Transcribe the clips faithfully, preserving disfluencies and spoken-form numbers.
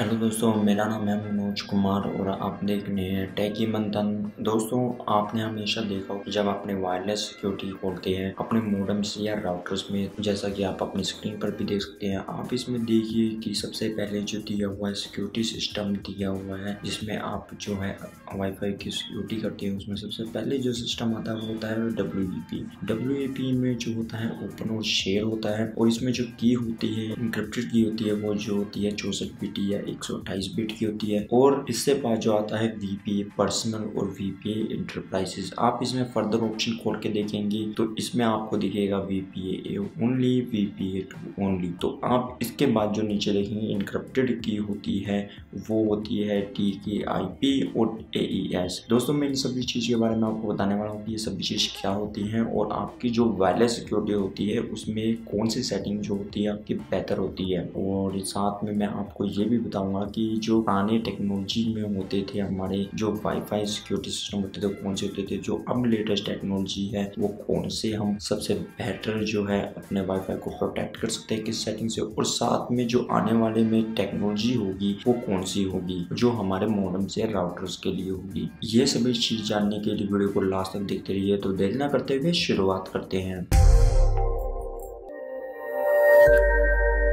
Hello दोस्तों, मेरा नाम है मनोज कुमार और आप देख रहे हैं टेकी मंथन। दोस्तों, आपने हमेशा देखा हो कि जब आपने वायरलेस सिक्योरिटी खोलते हैं अपने मोडेम्स या राउटर्स में, जैसा कि आप अपनी स्क्रीन पर भी देख सकते हैं, आप इसमें देखिए कि सबसे पहले जो दिया हुआ है सिक्योरिटी सिस्टम दिया हुआ है, जिसमें आप जो है वाईफाई की सिक्योरिटी करते हैं। उसमें सबसे पहले जो सिस्टम आता है वो होता है W E P. W E P में जो होता है ओपन और शेयर होता है, और इसमें जो की होती है इंक्रिप्टेड की होती है, वो जो होती है चौसठ बिट या एक सौ अट्ठाईस बिट की होती है। और इससे पास जो आता है वी पी ए पर्सनल और वी पी ए इंटरप्राइजेस। आप इसमें फर्दर ऑप्शन खोल के देखेंगे तो इसमें आपको दिखेगा V P A only, V P A two only. तो आप इसके बाद जो नीचे देखेंगे इनक्रिप्टेड की होती है, वो होती है टी के आई पी और ए ई एस। दोस्तों, मैं इन सभी चीज के बारे में आपको बताने वाला हूँ कि ये सभी चीज क्या होती है और आपकी जो वायरलेस सिक्योरिटी होती है उसमें कौन सी सेटिंग जो होती है आपकी बेहतर होती है। और साथ में मैं आपको ये भी बताऊंगा कि जो पुराने टेक्नोलॉजी में होते थे हमारे जो वाईफाई सिक्योरिटी सिस्टम होते थे वो कौन से होते थे, जो अब लेटेस्ट टेक्नोलॉजी है वो कौन से हम सबसे बेहतर जो है अपने वाईफाई को प्रोटेक्ट कर सकते हैं किस सेटिंग से, और साथ में जो आने वाले में टेक्नोलॉजी होगी वो कौन सी होगी जो हमारे मोडेम से राउटर्स के लिए होगी। ये सभी चीज जानने के लिए वीडियो को लास्ट तक देखते रहिए। तो देर न करते हुए शुरुआत करते हैं।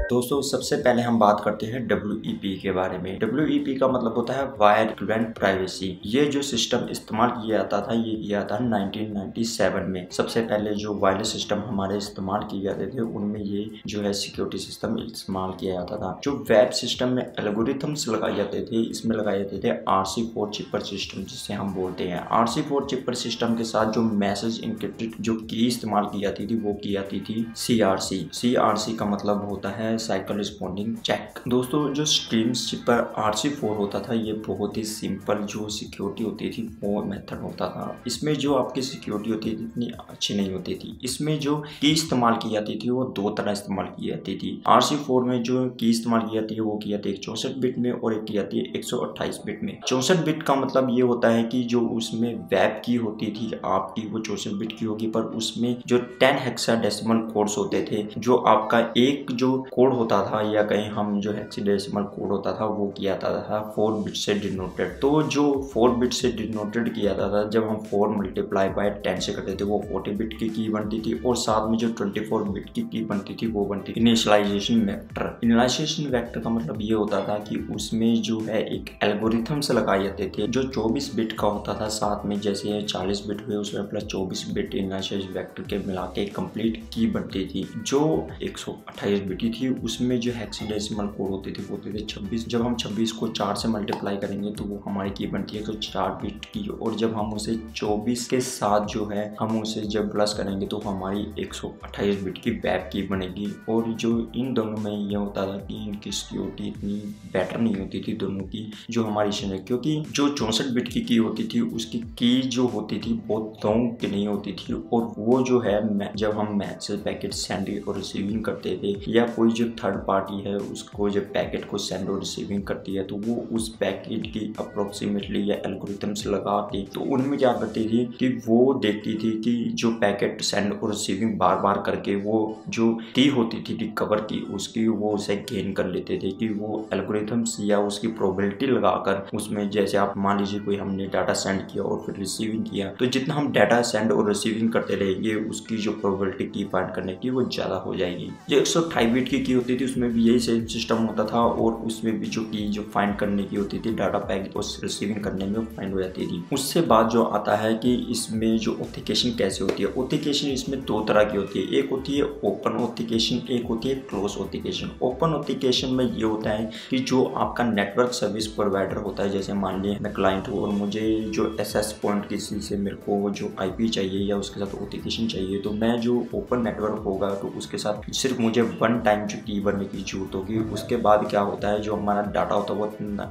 दोस्तों, सबसे पहले हम बात करते हैं डब्ल्यू ई पी के बारे में। डब्ल्यू ई पी का मतलब होता है वायर इक्विवेलेंट प्राइवेसी। ये जो सिस्टम इस्तेमाल किया जाता था ये किया जाता है नाइनटीन नाइंटी सेवन में। सबसे पहले जो वायरलेस सिस्टम हमारे इस्तेमाल किए जाते थे उनमें ये जो है सिक्योरिटी सिस्टम इस्तेमाल किया जाता था। जो वेब सिस्टम में एल्गोरिथम्स लगाए जाते थे, इसमें लगाए जाते थे R C four cipher system, जिसे हम बोलते हैं। R C four cipher system के साथ जो मैसेज इंक्रिप्टेड जो की इस्तेमाल की जाती थी वो की जाती थी C R C. C R C का मतलब होता है साइकिल रिस्पॉन्डिंग चेक। दोस्तों, जो stream cipher R C four होता था ये बहुत ही सिंपल जो सिक्योरिटी होती थी वो मेथड होता था। इसमें जो आपकी सिक्योरिटी होती थी इतनी अच्छी नहीं होती थी। इसमें जो की इस्तेमाल की जाती थी वो दो तरह इस्तेमाल की जाती थी। आर सी फोर में जो की इस्तेमाल की जाती है वो की जाती है चौसठ बिट में और एक की जाती है एक सौ अट्ठाईस बिट में। चौसठ बिट का मतलब ये होता है कि जो उसमें वेब की होती थी आपकी वो चौसठ बिट की होगी, पर उसमें जो टेन हेक्साडेसिमल कोड्स होते थे, जो आपका एक जो कोड होता था या कहीं हम जो हेक्साडेसिमल कोड होता था वो किया जाता था फोर बिट से डिनोटेड। तो जो फोर बिट से डिनोटेड किया जाता था, जब हम फोर मल्टीप्लाई बाय टेन से करते थे वो फोर्टी बिट की की बनती थी, और साथ में जो ट्वेंटी फोर बिट की की बनती थी वो बनती थी इनिशियलाइजेशन वेक्टर। इनिशियलाइजेशन वेक्टर का मतलब ये होता था कि उसमें जो है एक एल्गोरिथम से लगाए जाते थे जो चौबीस बिट का होता था। साथ में जैसे चालीस बिट हुए उसमें प्लस चौबीस बिट इनिशियलाइजेशन वेक्टर के मिला के कंप्लीट की बनती थी। जो एक सौ अट्ठाईस बिट थी उसमें जो हेक्साडेसिमल कोड होते थे वो होते थे छब्बीस। जब हम छब्बीस को चार से मल्टीप्लाई करेंगे तो वो हमारी की बनती है तो चार बिट की, और जब हम उसे चौबीस के साथ जो है हम उसे जब प्लस करेंगे तो हमारी एक सौ अट्ठाईस बिट की वेब की बनेगी। और जो इन दोनों में यह होता था कि इनकी सिक्योरिटी इतनी बेटर नहीं होती थी दोनों की जो हमारी इसमें, क्योंकि जो चौंसठ बिट की की होती थी उसकी की जो होती थी बहुत लॉन्ग की नहीं होती थी, और वो जो है जब हम मैसेज पैकेट सेंडिंग और रिसीविंग करते थे या कोई जो थर्ड पार्टी है उसको जब पैकेट को सेंड और रिसीविंग करती है तो वो उस पैकेट की अप्रोक्सीमेटली या एल्गोरिथम्स लगा के तो उनमें क्या करती थी कि वो देखती थी कि जो पैकेट सेंड और रिसीविंग बार बार करके वो जो की होती थी रिकवर की उसकी वो उसे गेन कर लेते थे कि वो एल्गोरिथम्स या उसकी प्रोबेबिलिटी लगाकर उसमें, जैसे आप मान लीजिए कोई हमने डाटा सेंड किया और फिर रिसीविंग किया, तो जितना हम डाटा सेंड और रिसीविंग करते रहेंगे उसकी जो प्रोबेबिलिटी की फाइंड करने की वो ज़्यादा हो जाएगी। जो एक सौ अट्ठाईस बिट की होती थी उसमें भी यही सेम सिस्टम होता था, और उसमें भी जो की जो फाइंड करने की होती थी डाटा पैकेट को रिसीविंग करने में फाइंड हो जाती थी। उससे बाद जो आता है कि इसमें जो ऑथेंटिकेशन कैसे होती है। ऑथेंटिकेशन इसमें दो तरह की होती है, एक होती है ओपन ऑथेंटिकेशन, एक होती है क्लोज ऑथेंटिकेशन। ओपन ऑथेंटिकेशन में ये होता है कि जो आपका नेटवर्क सर्विस प्रोवाइडर होता है, जैसे मान लिया मैं क्लाइंट हूँ और मुझे जो एस एस पॉइंट किसी से मेरे को जो आई पी चाहिए या उसके साथ ऑथेंटिकेशन चाहिए, तो मैं जो ओपन नेटवर्क होगा तो उसके साथ सिर्फ मुझे वन टाइम की बनने की जरूरत होगी। उसके बाद क्या होता है जो हमारा डाटा होता है वो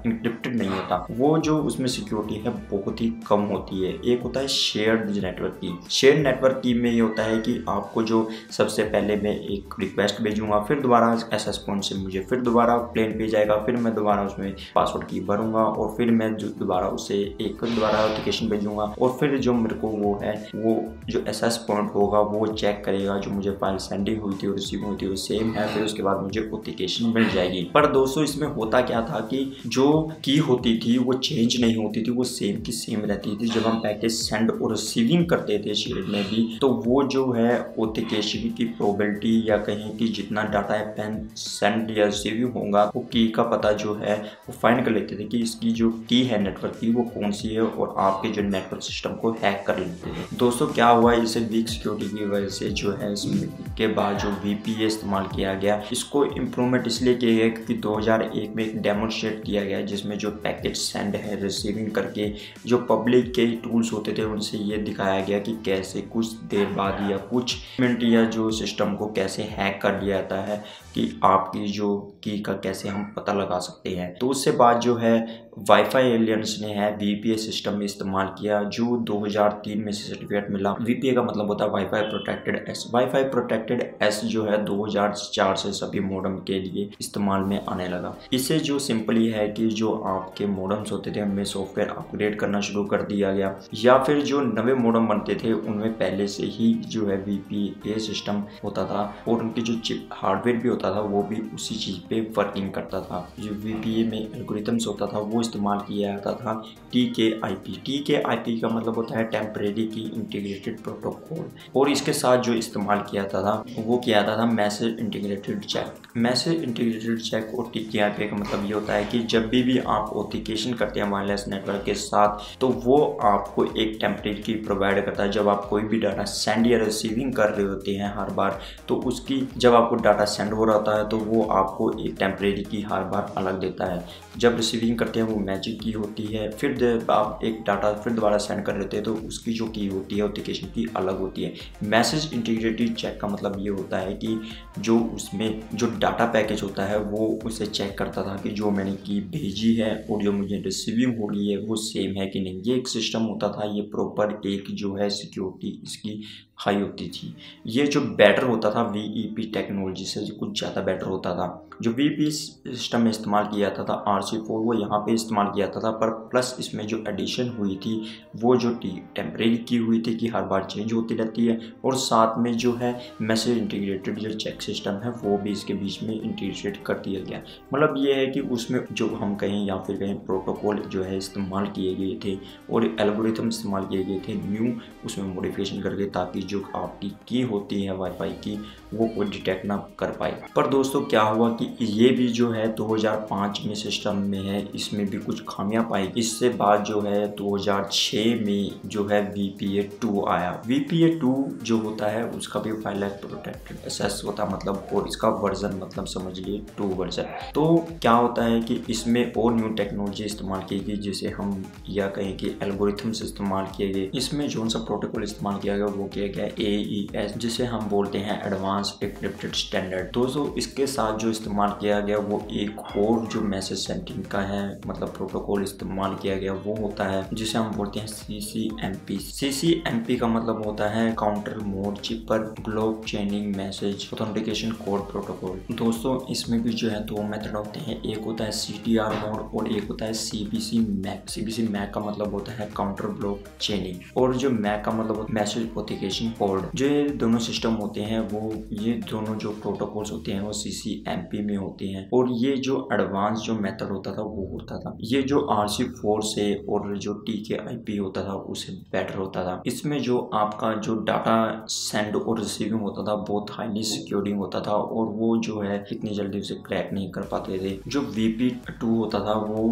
इंक्रिप्टेड नहीं होता, वो जो उसमें सिक्योरिटी है बहुत ही कम होती है। एक होता है शेयर्ड नेटवर्क की। शेयर्ड नेटवर्क की में ये होता है कि आपको जो सबसे पहले मैं एक रिक्वेस्ट भेजूंगा, फिर दोबारा एस एस पॉइंट से मुझे फिर दोबारा प्लेन पेज आएगा, फिर मैं दोबारा उसमें पासवर्ड की भरूंगा और फिर मैं जो दोबारा उसे एक दोबारा एप्लीकेशन भेजूंगा, और फिर जो मेरे को वो है वो जो एस एस पॉइंट होगा वो चेक करेगा जो मुझे फाइल सेंडिंग हुई थी और रिसीव हुई थी वो सेम है, फिर उसके बाद मुझे ओथिकेशन मिल जाएगी। पर दोस्तों इसमें होता क्या था कि जो की होती थी वो चेंज नहीं होती थी, वो सेम की सेम रहती थी। जब हम पैकेज सेंड और रिसीविंग करते थे शेड में भी, तो वो जो है ओथिकेशन की प्रोबेबिलिटी या कहीं की जितना डाटा है पैन सेंड या रिसीविंग होगा, वो की का पता जो है वो फाइंड कर लेते थे कि इसकी जो की है नेटवर्क की वो कौन सी है, और आपके जो नेटवर्क सिस्टम को हैक कर लेते हैं। दोस्तों क्या हुआ, इसे वीक सिक्योरिटी की वजह से जो है इसमें के बाद जो वीपीए इस्तेमाल किया गया, इसको इम्प्रूवमेंट इसलिए किया गया क्योंकि दो हज़ार एक में एक डेमोस्ट्रेट किया गया जिसमें जो पैकेज सेंड है रिसीविंग करके जो पब्लिक के टूल्स होते थे उनसे ये दिखाया गया कि कैसे कुछ देर बाद या कुछ मिनट या जो सिस्टम को कैसे हैक कर लिया जाता है, कि आपकी जो की का कैसे हम पता लगा सकते हैं। तो उससे बाद जो है वाईफाई एलियंस ने है वीपीए सिस्टम में इस्तेमाल किया जो दो हज़ार तीन में सर्टिफिकेट मिला। वीपीए का मतलब होता है wifi protected S. Wifi protected S जो है दो हज़ार चार से सभी मॉडम के लिए इस्तेमाल में आने लगा। इससे जो सिंपली है कि जो आपके मॉडम्स होते थे उनमें सॉफ्टवेयर अपग्रेड करना शुरू कर दिया गया, या फिर जो नवे मॉडम बनते थे उनमें पहले से ही जो है वीपीए सिस्टम होता था और उनकी जो चिप हार्डवेयर भी होता था वो भी उसी चीज़ पे वर्किंग करता था। जो वीपीए में एल्गोरिथम्स होता था वो इस्तेमाल किया जाता था T K I P. T K I P का मतलब होता है टेम्परेरी की इंटीग्रेटेड प्रोटोकॉल, और इसके साथ जो इस्तेमाल किया जाता था वो किया जाता था message integrated check. Message integrated check और टी के आई पी का मतलब ये होता है कि जब भी भी आप ऑथेंटिकेशन करते हैं वायरलेस नेटवर्क के साथ, तो वो आपको एक टेम्परेरी की प्रोवाइड करता है। जब आप कोई भी डाटा सेंड या रिसीविंग कर रहे होते हैं हर बार, तो उसकी जब आपको डाटा सेंड हो रहा होता है तो वो आपको एक टेम्परेरी की हर बार अलग देता है। जब रिसीविंग करते हैं वो मैजिक की होती है, फिर जब आप एक डाटा फिर दोबारा सेंड कर लेते हैं तो उसकी जो की होती है ऑथेंटिकेशन की अलग होती है। मैसेज इंटीग्रिटी चेक का मतलब ये होता है कि जो उसमें जो डाटा पैकेज होता है वो उसे चेक करता था कि जो मैंने की भेजी है और जो मुझे रिसीविंग हो रही है वो सेम है कि नहीं। ये एक सिस्टम होता था, ये प्रॉपर एक जो है सिक्योरिटी इसकी हाई होती थी। ये जो बेटर होता था वी ई पी टेक्नोलॉजी से कुछ ज़्यादा बेटर होता था। जो वी ई पी सिस्टम में इस्तेमाल किया जाता था आर सी फोर वो यहाँ पे इस्तेमाल किया जाता था, पर प्लस इसमें जो एडिशन हुई थी वो जो टी टेम्परेरी की हुई थी कि हर बार चेंज होती रहती है, और साथ में जो है मैसेज इंटीग्रेटेड जो चेक सिस्टम है वो भी इसके बीच में इंटीग्रेट कर दिया गया। मतलब ये है कि उसमें जो हम कहें या फिर कहीं प्रोटोकॉल जो है इस्तेमाल किए गए थे और एल्गोरिथम इस्तेमाल किए गए थे न्यू, उसमें मॉडिफिकेशन करके ताकि जो आपकी की होती है वाईफाई की वो कोई डिटेक्ट ना कर पाए। पर दोस्तों क्या हुआ कि ये भी जो है दो हज़ार पाँच में सिस्टम में है, इसमें भी कुछ खामियां पाई। इससे बाद जो है दो हज़ार छह में जो है वी पी ए टू आया। वी पी ए टू जो होता है उसका भी वायरलेस प्रोटेक्टेड एक्सेस होता मतलब, और इसका वर्जन मतलब समझ लिए टू वर्जन। तो क्या होता है कि इसमें और न्यू टेक्नोलॉजी इस्तेमाल की गई जिसे हम या कहें कि एल्गोरिथम्स इस्तेमाल किए गए। इसमें जो सा प्रोटोकॉल इस्तेमाल किया गया वो किया गया ए ई एस जिसे हम बोलते हैं एडवांस एन्क्रिप्टेड स्टैंडर्ड। दोस्तों इसके साथ जो इस्तेमाल किया गया वो एक और जो मैसेज सेंडिंग का है मतलब प्रोटोकॉल इस्तेमाल किया गया वो होता है जिसे हम बोलते हैं C C M P. C C M P का मतलब होता है काउंटर मोड चिपर ग्लोब chaining message authentication code protocol. दोस्तों इसमें भी जो है दो मेथड होते हैं, एक होता है सी टी आर मोड और एक होता है C B C MAC. C B C MAC का मतलब होता है काउंटर ब्लॉक चेनिंग, और जो मैक का मतलब मैसेज ऑथेंटिकेशन कोड। जो ये दोनों सिस्टम होते हैं वो ये दोनों जो प्रोटोकॉल्स होते हैं वो सी सी एम पी में होते हैं, और ये जो एडवांस जो मेथड होता था वो होता था ये जो आर सी फोर से और जो टी के आई पी होता था उससे बेटर होता था। इसमें जो आपका जो डाटा सेंड और रिसीविंग होता था बहुत हाईली सिक्योरिंग होता था और वो जो है इतनी जल्दी उसे क्रैक नहीं कर पाते थे। जो वी पी टू होता था वो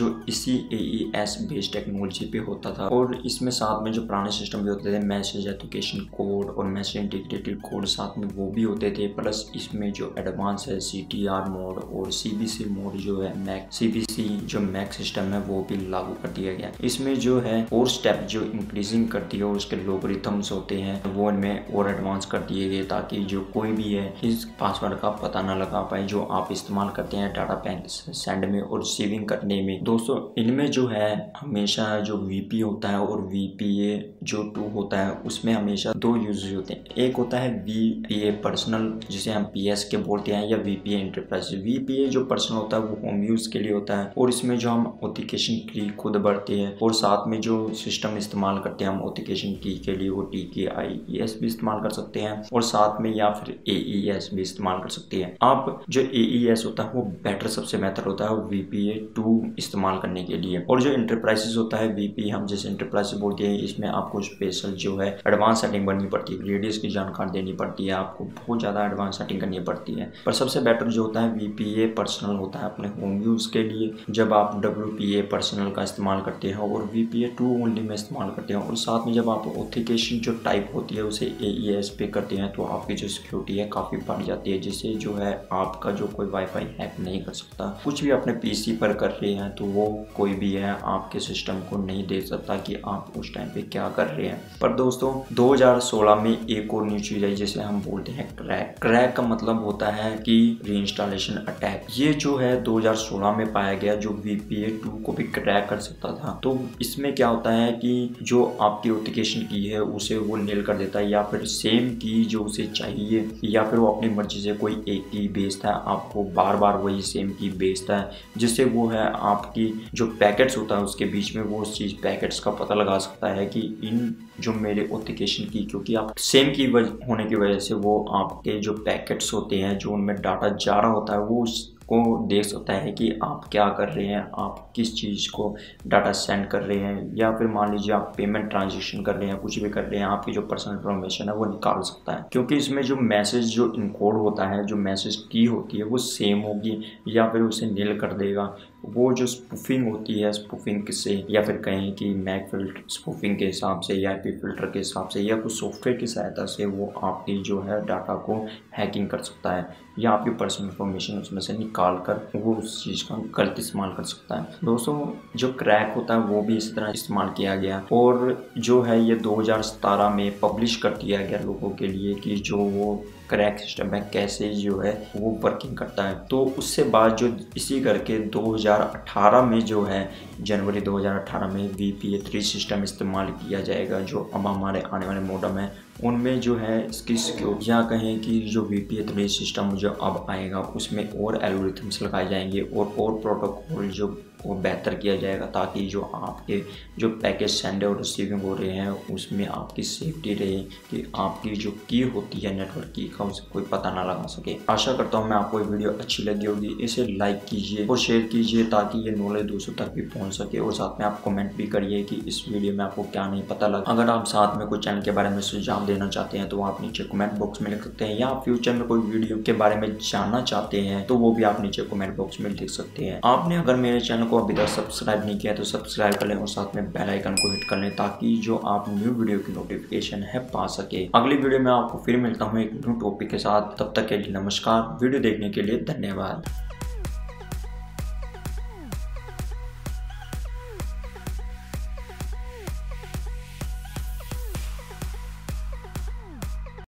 जो इसी A E S based technology पे होता था, और इसमें साथ में जो पुराने सिस्टम भी होते थे मैसेज एथोकेशन कोड और मैसेज इंटीग्रेटेड कोड साथ में वो भी होते थे, प्लस इसमें जो एडवांस है सी टी आर मोड और सी बी सी मोड जो है मैक सी बी सी जो मैक सिस्टम है वो भी लागू कर दिया गया। इसमें जो है और स्टेप जो इंक्रीजिंग करती है और उसके लोगरिथम्स होते हैं वो इनमें और एडवांस कर दिए गए ताकि जो कोई भी है इस पासवर्ड का पता ना लगा पाए जो आप इस्तेमाल करते हैं डाटा पैकेट सेंड में और रिसीविंग करने में। दोस्तों इनमें जो है हमेशा जो वी पी होता है और वी पी ए जो टू होता है उसमें हमेशा हमेशा दो यूजेज होते हैं। एक होता है वीपीए पर्सनल, जिसे हम पीएसके बोलते हैं, या वीपीए इंटरप्राइज। वीपीए जो पर्सनल होता है वो होम यूज के लिए होता है, और इसमें जो हम ऑथेंटिकेशन की खुद बढ़ते हैं, और साथ में जो सिस्टम इस्तेमाल करते हैं हम ऑथेंटिकेशन की के लिए, वो टीकेआईएस भी इस्तेमाल कर सकते हैं, और साथ में या फिर एईएस भी इस्तेमाल कर सकते हैं आप। जो एईएस होता है वो बेटर सबसे बेहतर होता है वीपीए टू इस्तेमाल करने के लिए। और जो इंटरप्राइजेस होता है वीपी, हम जैसे इंटरप्राइज बोलते हैं, इसमें आपको स्पेशल जो है एडवांस सेटिंग बननी पड़ती है, रेडियस की जानकारी देनी पड़ती है, आपको बहुत ज्यादा एडवांस सेटिंग करनी पड़ती है। पर सबसे बेटर जो होता है वीपीए पर्सनल होता है अपने होम यूज के लिए, जब आप डब्ल्यूपीए पर्सनल का इस्तेमाल करते हैं और वीपीए टू ओनली में इस्तेमाल करते हैं, और साथ में जब आप ऑथेंटिकेशन जो टाइप होती है उसे एईएस पे करते हैं, तो आपकी जो सिक्योरिटी है काफी बढ़ जाती है, जिससे जो है आपका जो कोई वाईफाई हैक नहीं कर सकता। कुछ भी अपने पीसी पर कर रहे हैं तो वो कोई भी है आपके सिस्टम को नहीं देख सकता कि आप उस टाइम पे क्या कर रहे हैं। पर दोस्तों दो हज़ार सोलह में एक और न्यू चीज आई जिसे हम बोलते हैं क्रैक। क्रैक का मतलब होता है कि रीइंस्टॉलेशन अटैक। ये जो है दो हज़ार सोलह में पाया गया, जो वीपीए टू को भी क्रैक कर सकता था। तो इसमें क्या होता है कि जो आपकी ऑथेंटिकेशन की है उसे वो नील कर देता है, या फिर सेम की जो उसे चाहिए, या फिर वो अपनी मर्जी से कोई एक की बेचता है, आपको बार बार वही सेम की बेचता है, जिससे वो है आपकी जो पैकेट्स होता है उसके बीच में वो उस चीज पैकेट्स का पता लगा सकता है कि इन जो मेरे ऑथेंटिकेशन की, क्योंकि आप सेम की होने की वजह से वो आपके जो पैकेट्स होते हैं जो उनमें डाटा जा रहा होता है वो को देख सकता है कि आप क्या कर रहे हैं, आप किस चीज़ को डाटा सेंड कर रहे हैं, या फिर मान लीजिए आप पेमेंट ट्रांजेक्शन कर रहे हैं, कुछ भी कर रहे हैं, आपकी जो पर्सनल इन्फॉर्मेशन है वो निकाल सकता है। क्योंकि इसमें जो मैसेज जो इनकोड होता है, जो मैसेज की होती है वो सेम होगी, या फिर उसे नील कर देगा। वो जो स्पूफिंग होती है, स्पूफिंग से या फिर कहें कि मैक फिल्टर स्पूफिंग के हिसाब से या आई पी फिल्टर के हिसाब से या कुछ सॉफ्टवेयर की सहायता से वो आपकी जो है डाटा को हैकिंग कर सकता है, या आपकी पर्सनल इन्फॉर्मेशन उसमें से निकाल कर वो उस चीज़ का गलत इस्तेमाल कर सकता है। दोस्तों जो क्रैक होता है वो भी इसी तरह इस्तेमाल किया गया, और जो है ये दो हज़ार सतारह में पब्लिश कर दिया गया लोगों के लिए कि जो वो क्रैक सिस्टम है कैसे जो है वो वर्किंग करता है। तो उससे बाद जो इसी करके दो हज़ार अठारह में जो है जनवरी दो हज़ार अठारह में V P A three system इस्तेमाल किया जाएगा, जो अब हमारे आने वाले मॉडम है उनमें जो है इसकी सिक्योरिटी, या कहें कि जो V P A three system जो अब आएगा उसमें और एल्गोरिथम्स लगाए जाएंगे और और प्रोटोकॉल जो वो बेहतर किया जाएगा, ताकि जो आपके जो पैकेज सेंड और रिसीविंग हो रहे हैं उसमें आपकी सेफ्टी रहे कि आपकी जो की होती है नेटवर्क की का उसे कोई पता ना लगा सके। आशा करता हूँ मैं आपको ये वीडियो अच्छी लगी होगी। इसे लाइक कीजिए और शेयर कीजिए ताकि ये नॉलेज दूसरों तक भी पहुँच सके, और साथ में आप कमेंट भी करिए कि इस वीडियो में आपको क्या नहीं पता लगा। अगर आप साथ में कोई चैनल के बारे में सुझाव देना चाहते हैं तो आप नीचे कमेंट बॉक्स में लिख सकते हैं, या आप फ्यूचर में कोई वीडियो के बारे में जानना चाहते हैं तो वो भी आप नीचे कमेंट बॉक्स में लिख सकते हैं। आपने अगर मेरे चैनल को अभी तक सब्सक्राइब नहीं किया तो सब्सक्राइब कर लें, और साथ में बेल आइकन को हिट कर लें ताकि जो आप न्यू वीडियो की नोटिफिकेशन है पा सके। अगली वीडियो में आपको फिर मिलता हूं एक न्यू टॉपिक के साथ, तब तक के लिए नमस्कार। वीडियो देखने के लिए धन्यवाद।